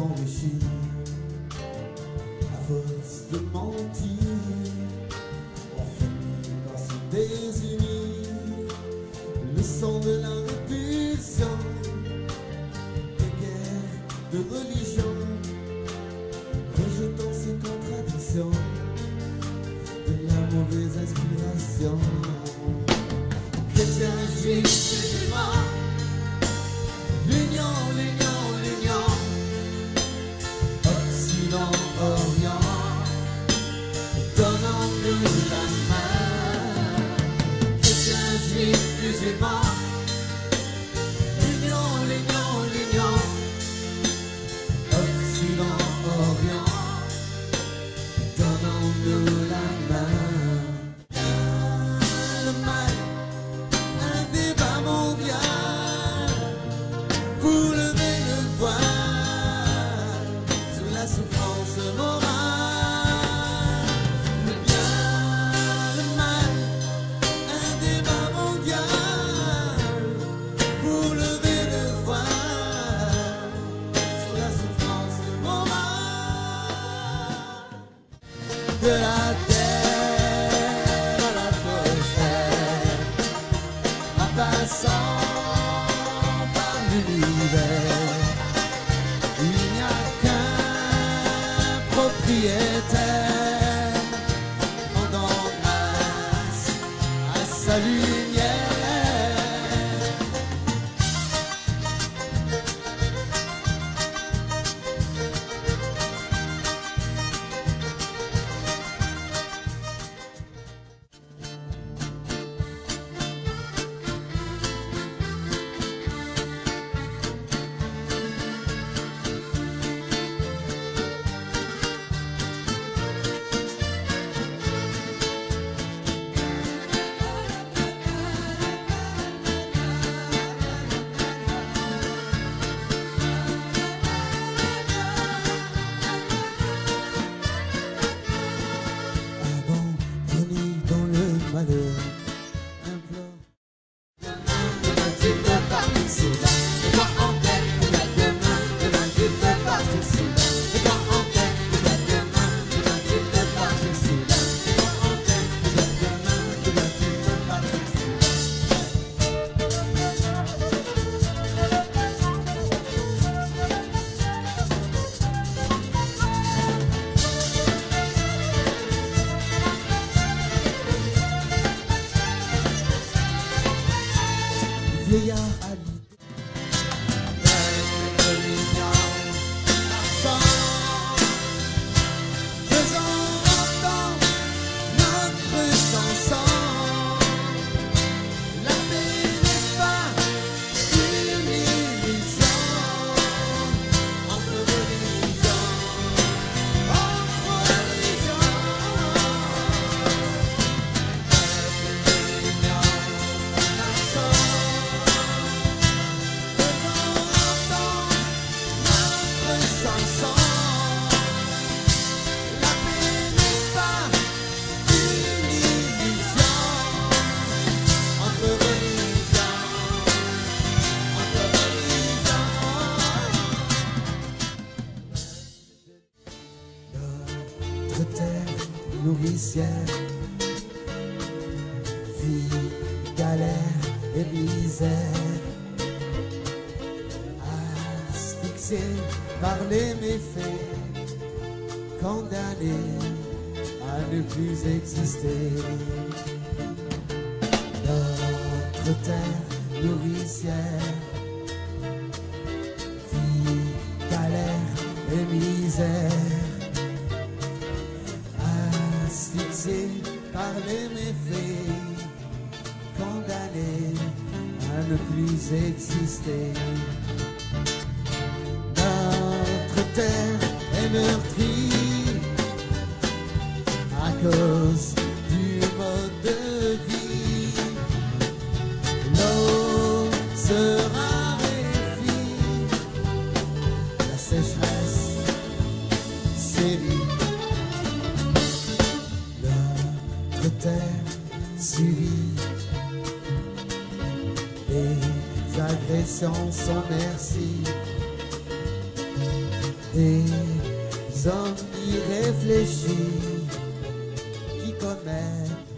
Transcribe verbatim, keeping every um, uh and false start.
s'enrichit à force de mentir. On finit par se désunir. Le sang de la répulsion, des guerres de religion, rejetant ces contradictions de la mauvaise inspiration. Chrétien, juif, musulman, l'union, l'union, l'union, Occident, Orient, donnons-nous la main. Chrétien, juif, musulman, l'union, l'union, l'union, Occident, Orient, donnons-nous la main. Le mal, un débat mondial. De la terre à la postère, en passant par l'univers, il n'y a qu'un propriétaire, rendant grâce à sa lumière. Vieillard à l'idée de l'union, marchant, faisant entendre notre chanson. La paix n'est pas une illusion. Entre religions, entre religions, de l'union, marchant. Nourricière, vie, galère et misère, asphyxiée par les méfaits, condamnée à ne plus exister. Notre terre nourricière, vie, galère et misère, asphyxié par les méfaits, condamné à ne plus exister. Notre terre est meurtrie à cause du mode de vie. L'eau se raréfie, la sécheresse sévit. Suivi des agressions sans merci, des hommes irréfléchis qui commettent